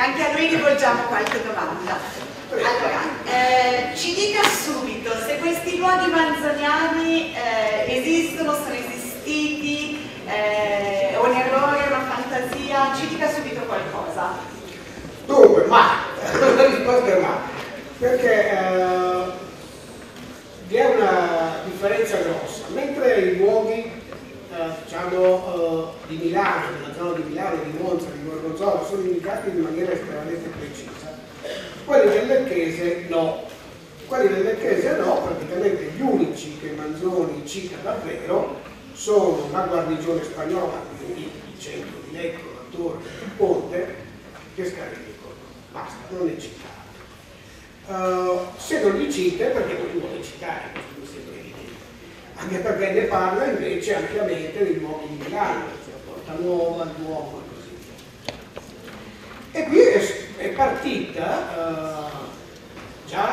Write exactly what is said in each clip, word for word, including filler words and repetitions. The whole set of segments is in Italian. anche a lui rivolgiamo qualche domanda. Allora, eh, ci dica subito se questi luoghi manzoniani eh, esistono, sono esistiti, è eh, un errore, una fantasia, ci dica subito qualcosa. Dunque, ma, la risposta è ma, perché eh, vi è una differenza grossa, mentre i luoghi diciamo eh, di Milano, della zona di Milano, di Monza, di Gorgonzola sono indicati in maniera estremamente precisa, quelli del Lecchese no, quelli del Lecchese no, praticamente gli unici che Manzoni cita davvero sono la guarnigione spagnola, quindi il centro di Lecco, la Torre, il Ponte, che Scarico, basta, non ne citare. Uh, se non li cita perché non li vuole citare, mi sembra evidente. Anche perché ne parla invece ampiamente dei luoghi di Milano, cioè Porta Nuova, Duomo e così via. E qui è, è partita, uh, già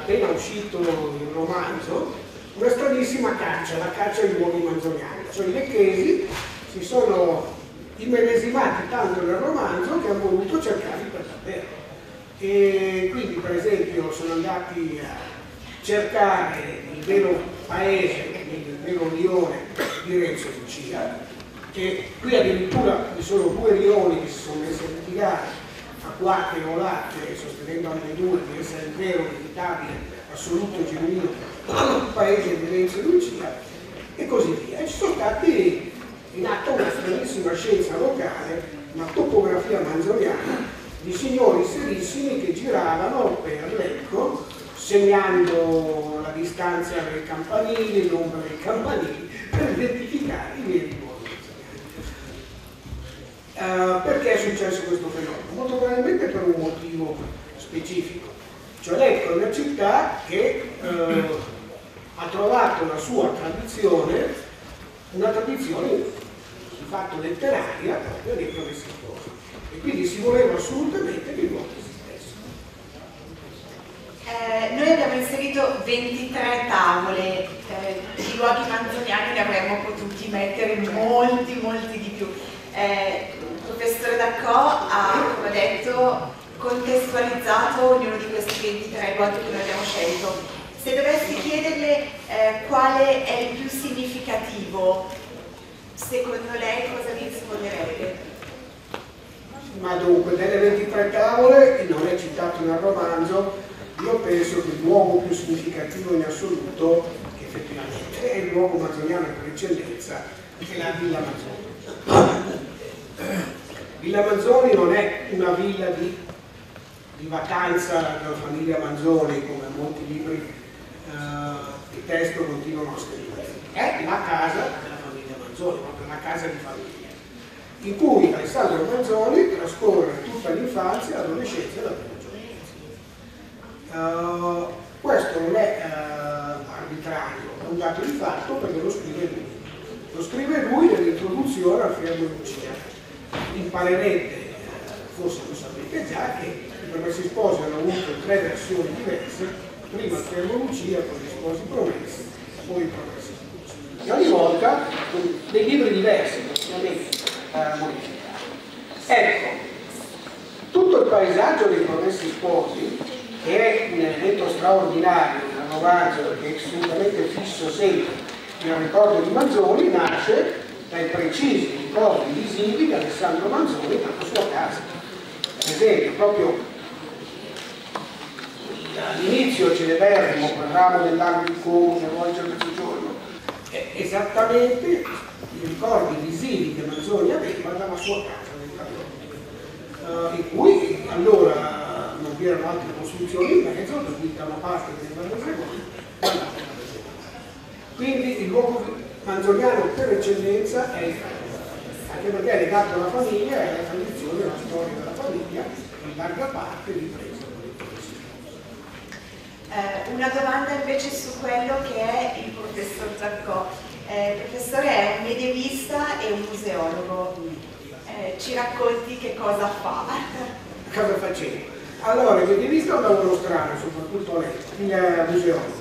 appena uscito il romanzo, una stranissima caccia, la caccia ai luoghi manzoniani. Cioè i lecchesi si sono immedesimati tanto nel romanzo che hanno voluto cercarli per davvero. E quindi per esempio sono andati a cercare il vero paese, il vero rione di Renzo Piano, che qui addirittura ci sono due rioni che si sono messi a litigare a quattro e olate, sostenendo ambedue di essere il vero, inevitabile, assoluto e genuino paese di Renzo e Lucia e così via. E ci sono stati in atto una stranissima scienza locale, una topografia manzoniana di signori serissimi che giravano per Lecco segnando la distanza dei campanili, l'ombra dei campanili per identificare i veri luoghi manzoniani. Uh, perché è successo questo fenomeno? Molto probabilmente per un motivo specifico. Cioè Lecco è una città che eh, ha trovato la sua tradizione, una tradizione di fatto letteraria proprio dei promessi sposi, e quindi si voleva assolutamente che i luoghi esistessero. Eh, noi abbiamo inserito ventitré tavole, eh, i luoghi manzoniani ne avremmo potuti mettere molti, molti di più. Eh, il professore D'Accò ha, come ha detto, contestualizzato ognuno di questi ventitré luoghi che noi abbiamo scelto. Se dovessi chiederle eh, quale è il più significativo, secondo lei cosa mi risponderebbe? Ma dunque, delle ventitré tavole, e non è citato nel romanzo, io penso che il luogo più significativo in assoluto, che effettivamente è il luogo manzoniano per eccellenza, è la Villa Manzoni. Villa Manzoni non è una villa di di vacanza della famiglia Manzoni, come molti libri eh, di testo continuano a scrivere, è la casa della famiglia Manzoni, proprio la casa di famiglia, in cui Alessandro Manzoni trascorre tutta l'infanzia, l'adolescenza e la giovinezza. Uh, questo non è uh, arbitrario, è un dato di fatto perché lo scrive lui. Lo scrive lui nell'introduzione al Fermo e Lucia. Imparerete, forse lo sapete già, che Promessi Sposi hanno avuto tre versioni diverse, prima il Fermo e Lucia, poi gli Sposi Promessi, poi i Promessi Sposi. E ogni volta dei libri diversi, praticamente eh, modificati. Ecco, tutto il paesaggio dei Promessi Sposi, che è un elemento straordinario nel romanzo, che è assolutamente fisso sempre nel ricordo di Manzoni, nasce dai precisi ricordi visivi di Alessandro Manzoni dalla sua casa. Per esempio, proprio all'inizio celeberrimo, quel ramo dell'arco di Cone, Volge al Mezzogiorno, è esattamente i ricordi visivi che Manzoni aveva dalla sua casa del Callone, eh, in cui allora non vi erano altre costruzioni in mezzo, per cui da una parte venivano le seconde e dall'altra le seconde. Quindi il luogo manzoniano per eccellenza è il Callone, anche perché è legato alla famiglia e alla tradizione, alla storia della famiglia, in larga parte ripresa. Una domanda invece su quello che è il professor D'Accò. Eh, il professore è un medievista e un museologo. Eh, ci racconti che cosa fa? Cosa faceva? Allora, il medievista è un lavoro strano, soprattutto lei, il museologo.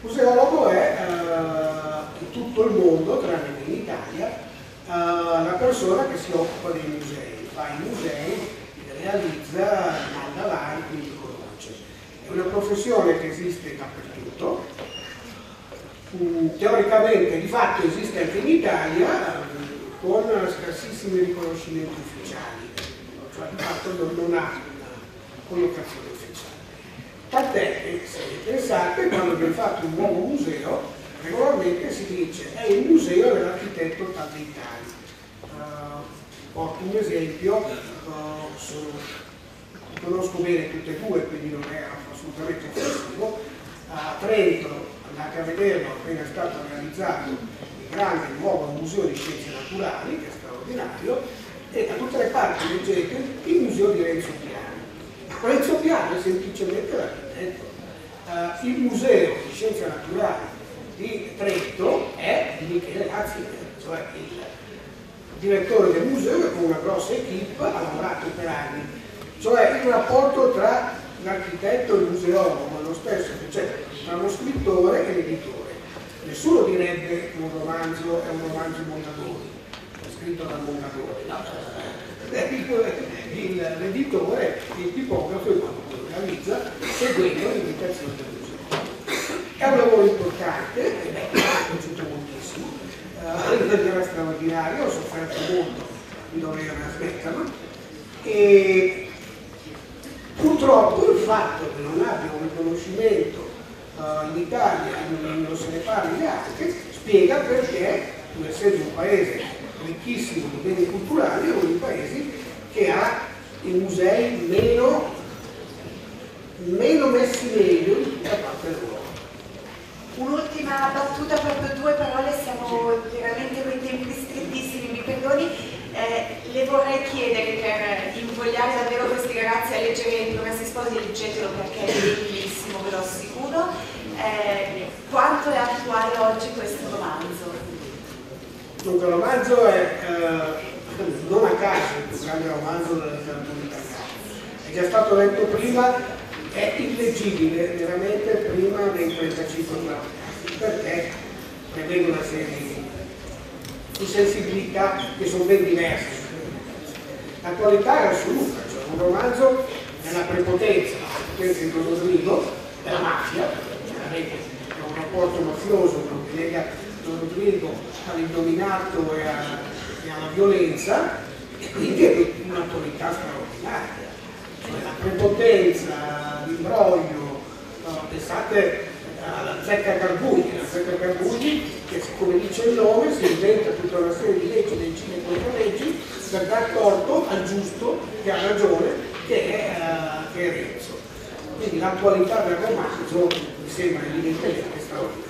Il museologo è eh, in tutto il mondo, tranne che in Italia, eh, la persona che si occupa dei musei, fa i musei, realizza davanti il coroce. È una professione che esiste dappertutto, teoricamente di fatto esiste anche in Italia con scarsissimi riconoscimenti ufficiali, cioè di fatto non ha una collocazione ufficiale. Tant'è che, se pensate, quando abbiamo fatto un nuovo museo, regolarmente si dice è il museo dell'architetto Talditani. Porto un esempio, sono, conosco bene tutte e due, quindi non è assolutamente offensivo. A Trento, andate a vederlo, appena è stato realizzato il grande nuovo museo di scienze naturali, che è straordinario, e da tutte le parti leggete il museo di Renzo Piano. Renzo Piano è semplicemente l'architetto. Uh, il museo di scienze naturali di Trento è di Michele Azier, cioè il direttore del museo che con una grossa equipe ha lavorato per anni, cioè il rapporto tra l'architetto e il museologo, lo stesso, cioè tra lo scrittore e l'editore. Nessuno direbbe che un romanzo è un romanzo Mondadori, è scritto da Mondadori, no? L'editore, il tipografo, quando lo realizza, seguendo le indicazioni del museo. È un lavoro importante, e mi è piaciuto moltissimo. Uh, era straordinario, ho sofferto molto di dover aspettarlo, e purtroppo il fatto che non abbia un riconoscimento uh, in Italia, non, non se ne parli neanche, spiega perché, nel senso, un paese ricchissimo di beni culturali è uno dei paesi che ha i musei meno, meno messi meglio da parte loro. Un'ultima battuta, proprio due parole, siamo veramente con i tempi strettissimi, mi perdoni, eh, le vorrei chiedere, per invogliare davvero questi ragazzi a leggere I Promessi Sposi, leggetelo perché è bellissimo, ve lo assicuro, eh, quanto è attuale oggi questo romanzo? Dunque, il romanzo è, eh, non a caso, il più grande romanzo della letteratura italiana, è già stato detto prima, è illeggibile veramente prima dei trentacinque anni, perché prevede una serie di sensibilità che sono ben diverse. La qualità è assoluta, cioè un romanzo della prepotenza, la prepotenza di Don Rodrigo, della mafia, veramente è un rapporto mafioso che lega Don Rodrigo all'indominato e, e alla violenza, e quindi è un'autorità straordinaria. La prepotenza, l'imbroglio, no, pensate alla Zecca Garbugli, la Zecca Garbugli che, come dice il nome, si inventa tutta una serie di leggi, decine e controleggi per dar torto al giusto che ha ragione, che è, uh, che è Renzo. Quindi l'attualità del romanzo mi sembra evidentemente straordinaria.